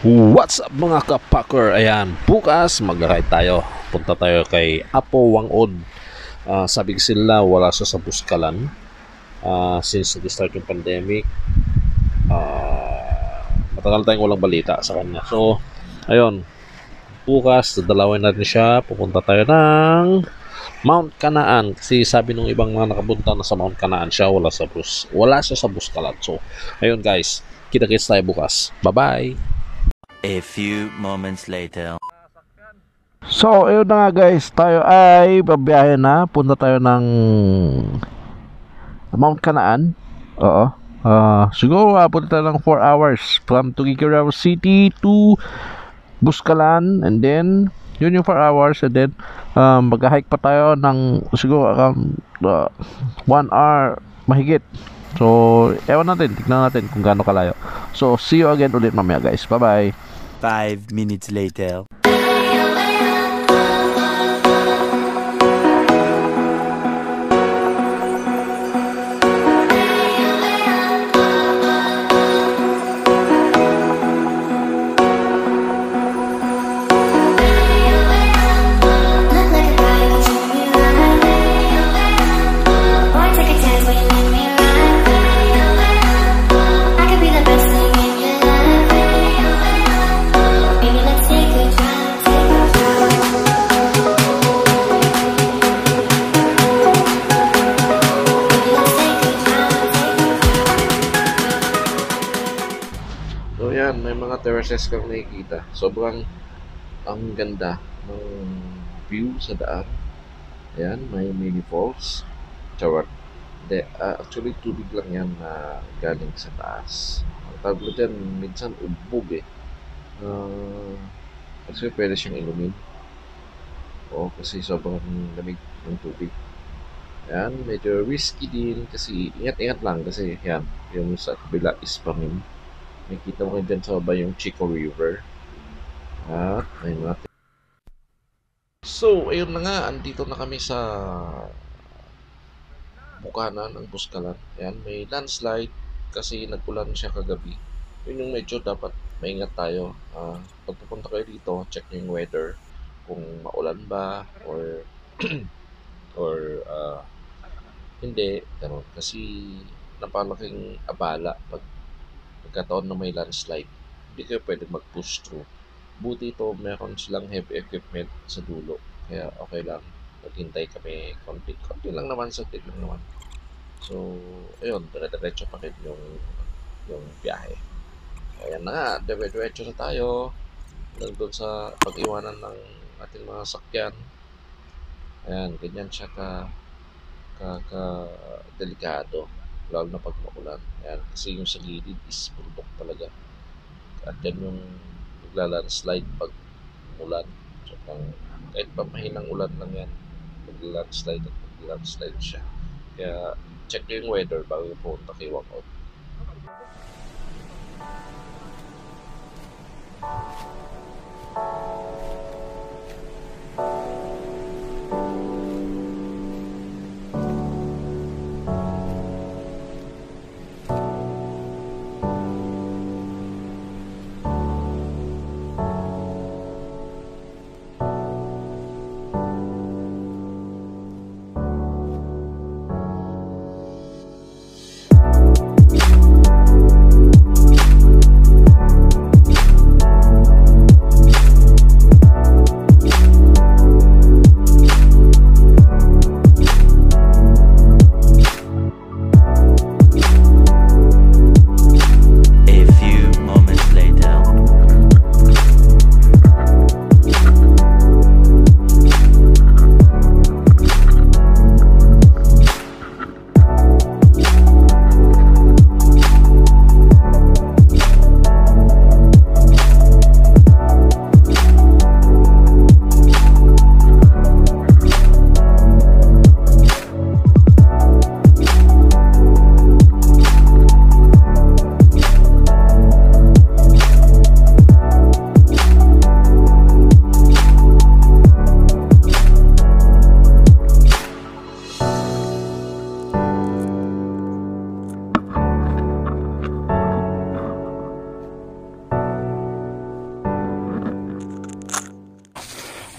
What's up mga kapacker? Ayan, bukas mag-ride tayo. Punta tayo kay Apo Whang-od. Sabi sila wala siya sa Buscalan since the start ng pandemic. Matagal tayong walang balita sa kanya. So, ayun, bukas dadalawin natin siya. Pupunta tayo ng Mount Kanaan. Kasi sabi nung ibang mga nakapunta na sa Mount Kanaan siya, wala siya sa Buscalan. So, ayun guys, kita-kits tayo bukas. Bye-bye! A few moments later. So, ayun na nga guys, tayo ay babiyahe na. Punta tayo ng Mount Kanaan. Oo. Siguro punta tayo ng 4 hours from Tuguegarao City to Buscalan, and then yun yung 4 hours, and then mag-hike pa tayo ng siguro around 1 hour mahigit. So, ewan natin, tignan natin kung gaano kalayo. So, see you again ulit mamaya guys. Bye-bye. 5 minutes later. May mga terraces kang nakikita. Sobrang ang ganda ng view sa daan. Ayan, may mini falls. Charot. Actually, tubig lang yan na galing sa taas. Ang tablo dyan, minsan ubog eh. Kasi pwede siyang inumin. O, kasi sobrang lamig ng tubig. Ayan, medyo risky din kasi ingat-ingat lang kasi yan, yung sa kabila is pamim. Nakikita mo kayo dyan sa baba yung Chico River. Ayun natin. So, ayun na nga. Andito na kami sa bukana ng Buscalan. Ayan, may landslide kasi nag-ulan siya kagabi. Yun yung medyo dapat maingat tayo. Pag pupunta kayo dito, check nyo yung weather. Kung maulan ba or hindi. Ganun. Kasi napalaking abala pagkataon na may landslide, hindi kayo pwede mag-push through. Buti ito, meron silang heavy equipment sa dulo. Kaya okay lang. Maghintay kami konti. Konti lang naman, saglit lang naman. So, ayun. Dire-diretso pa rin yung biyahe. Ayan na nga. Dire-diretso na tayo. Nandun sa pag-iwanan ng ating mga sakyan. Ayan. Ganyan siya delikado. Lalo na pag maulan. Ayan, kasi yung sa gilid is bundok talaga. At yan yung nagla-landslide pag ulan. So, kahit pamahinang ulan lang yan, nagla-landslide siya. Kaya check nyo yung weather bago yung punta kay Whang-od.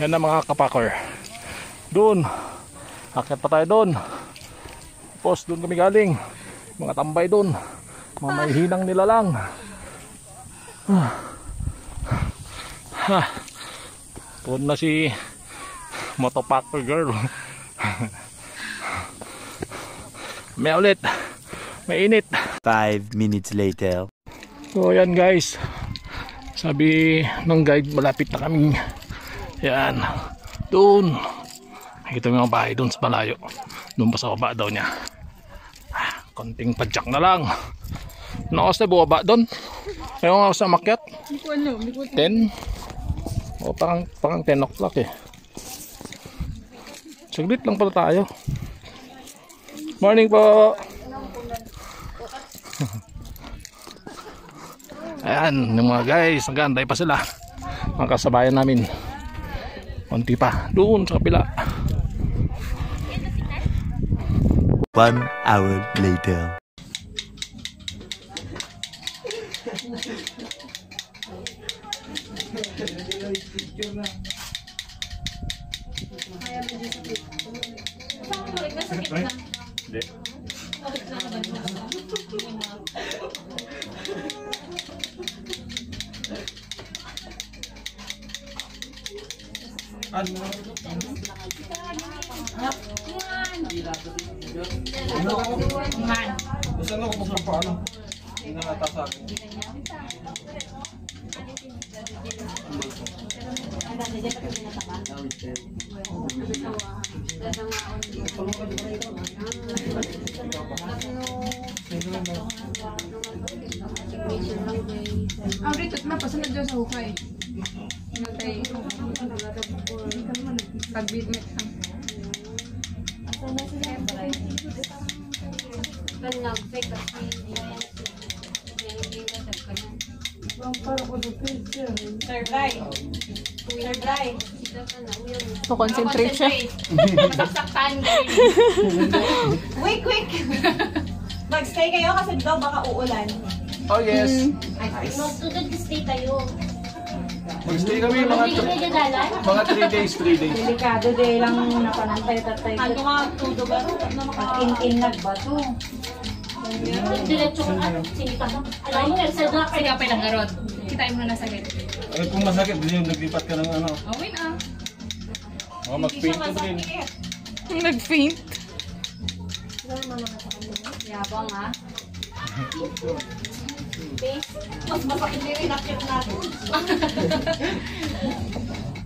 Yan ang mga kapacker. Doon, akyat pa tayo doon. Tapos doon kami galing. Mga tambay doon. Mga may hinang nila lang. Doon na si Motopacker girl. May ulit. May init. 5 minutes later. So yan guys. Sabi ng guide, malapit na kami. Yan. Doon. Nakikita mo yung bahay doon sa malayo. Doon pa sa baba daw niya. Konting padyak na lang. Naos na buwaba doon. Ayaw nga sa makyat. 10. O parang 10 o'clock eh. Saglit lang pala tayo. Morning po. Ayan, yung mga guys. Hanggang tayo pa sila. Mga kasabayan namin. Konti pa. Doon sa kapila. 1 hour later. Concentrate siya. Masasaktan din. Quick. Magstay kayo kasi daw baka uulan. Oh yes. Nice. Mag-stay tayo. Magstay kami mga 3 days, 3 days. Delikado din lang napanantay-tatay. Ano nga Tuguegarao na makain-in nagbato. Diretso ka sige ka. Alam mo sa dapat ka pa lang garon. Kitain mo na sa gate. Ay kung masakit din yung naglipat ka ng ano. Awin ah. Oh, mag-paint ko din. Nag-paint? Yabang ha? Mas masakit na rin akit natin.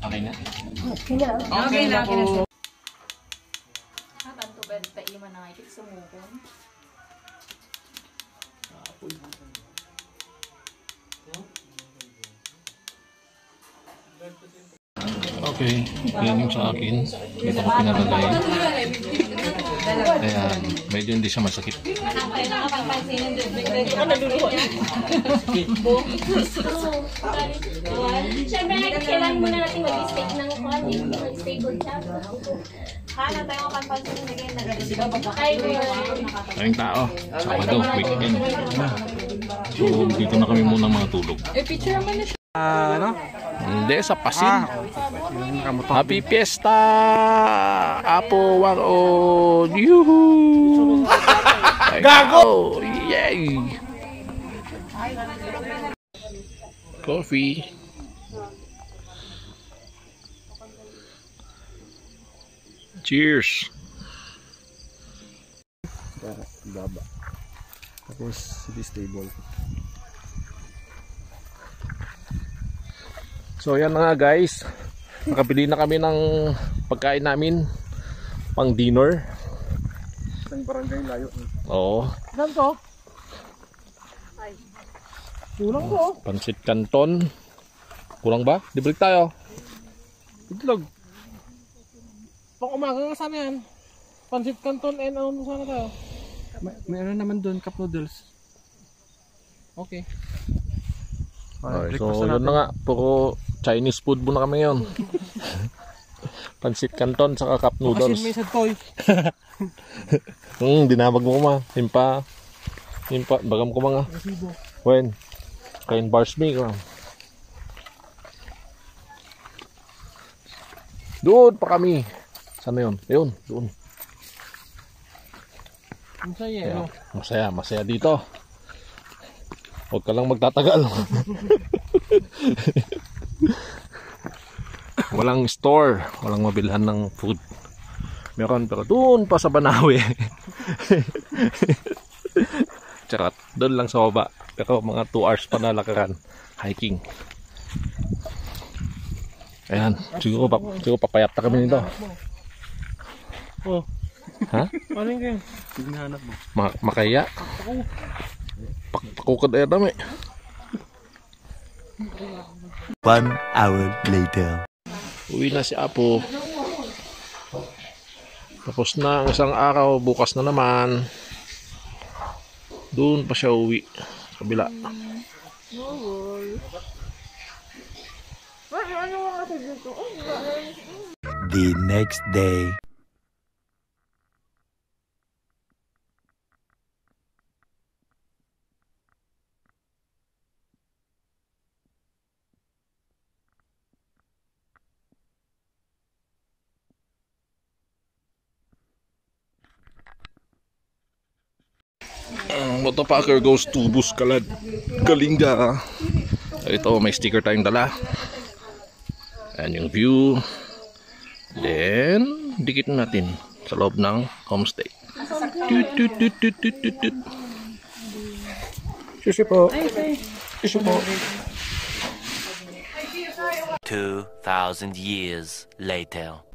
Okay na? Okay na. Tanto ba rin taiman na ikit sumukon? Okay, yan yung sa akin. Dito ko pinalagay. Kaya medyo hindi siya masakit. Siyempre, kailan muna natin mag-steak ng quality, mag-stable siya. Hala tayo mapanpansin na ganyan nagagalit. Ayong tao, Sabado, weekend. So, dito na kami muna mga tulog. Eh, picture naman na siya. Ano? Hindi, sa Pasin. Happy Fiesta! Apo Whang-od! Yuhuu! Gago! Yay! Coffee! Cheers! Baba. Tapos, this table. So yan na nga guys, nakabili na kami ng pagkain namin, pang dinner. Isang barangay layo. Oo. Saan to? Ay. Kulang ko. Pansit Canton. Kulang ba? Dibalik tayo. Itlog. Pang umaga nga sana yan. Pansit Canton and ano sana tayo? May ano naman doon, cup noodles. Okay. Okay, so yun na nga, puro Chinese food muna kami ngayon. Pansit Canton saka cup noodles. Kasi may sad toy. Dinamag mo kuma. Himpa, bagam ko mga. When? Kain bars me. Doon pa kami. Saan na yun? Yun, doon. Masaya, no? Masaya, masaya dito. Huwag ka lang magtatagal. Walang store, walang mabilhan ng food. Meron pero doon pa sa Banawe. Charot, doon lang sa baba. Pero mga 2 hours pa na lakaran, hiking. Ayan, siguro papayat na kami nito. Oh. Ha? Ano yung hinahanap mo? Makaya. Pakukad ayan dami. 1 hour later. Uwi na si Apo. Tapos na ang isang araw, bukas na naman. Doon pa siya uwi sa kabila. The next day. Motopacker goes to Buscalan, Kalinga. Ito, may sticker tayong dala. Ayan yung view. Then, dikit natin sa loob ng homestay. Susi po. Susi po. 2,000 years later.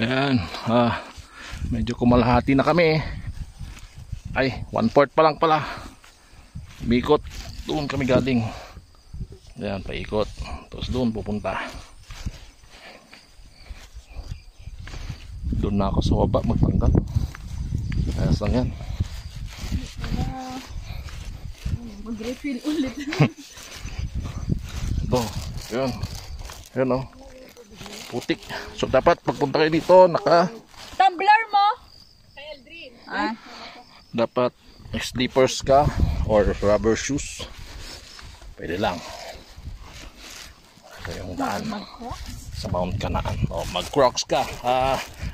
Ayan, medyo kumalahati na kami. Ay, 1/4 pa lang pala. Bikot, doon kami galing. Ayan, paikot. Tapos doon pupunta. Doon na ako sa baba, magtanggal. Ayos lang yan. Mag-refill ulit. Ito, yun. Ayan o. Putik. So dapat pagpunta kayo dito naka tumbler mo. Ah. Dapat slippers ka or rubber shoes. Pwede lang. Ito yung daan sa Mount Kanaan. O, mag-crocs ka.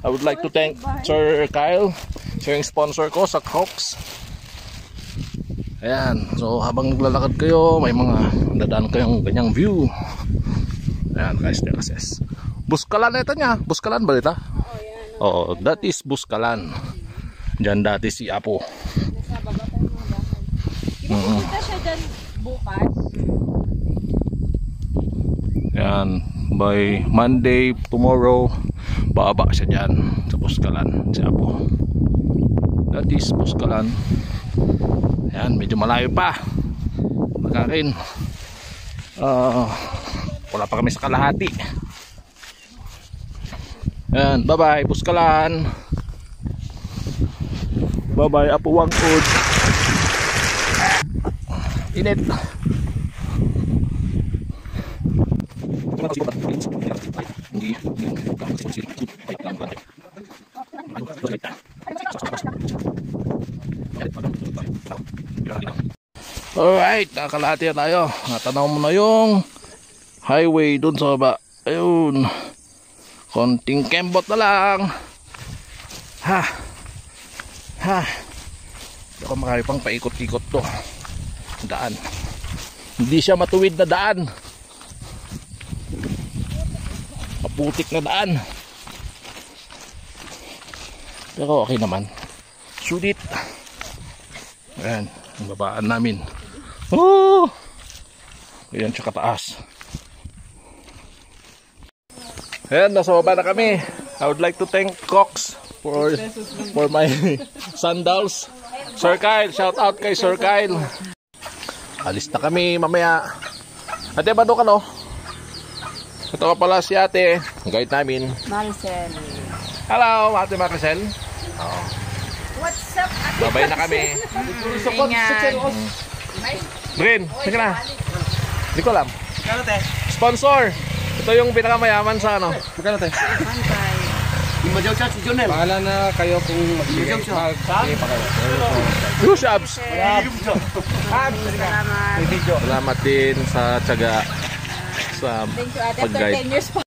I would like to thank Sir Kyle, siya yung sponsor ko sa Crocs. Ayan. So habang naglalakad kayo, may mga dadaan kayong ganyang view. Ayan guys, terraces. Buscalan ito niya. Buscalan ba dito? Oh, that is Buscalan. Diyan dati si Apo. Nasa baba tayo mga bahay. Kita siya dyan bukas. Yan. By Monday, tomorrow, bababa siya dyan sa Buscalan. Si Apo. That is Buscalan. Yan, medyo malayo pa. Makarin. Wala pa kami sa kalahati. Ayan, bye-bye Buscalan. Bye-bye Apo Whang-od. Init. Alright, nakalahati na tayo. Natanaw mo na yung highway doon sa baba. Ayun. Konting kembot na lang. Ha. Ha. Dito marami pang paikot-ikot to. Daan. Hindi siya matuwid na daan. Maputik na daan. Pero okay naman. Sulit. Ayan. Ang babaan namin. Oh! Ayan siya kataas. Ayan, nasoba na kami. I would like to thank Cox for my sandals. Sir Kyle, shout out kay Sir Kyle. Alis na kami mamaya. Ate, bato ka no? Ito ka pala si ate, guide namin. Maricel. Hello, ate Maricel. Oh. What's up, ate? Babay na kami. Ingat. Brin, sige na. Hindi ko alam. Sponsor. Ito yung pinakamayaman sa ano. Magkano tayo? Majaw siya si Jonel. Bahala na kayo kung magbigay. Majaw siya. Abs. Salamat din sa tiyaga. Sa pag-guide.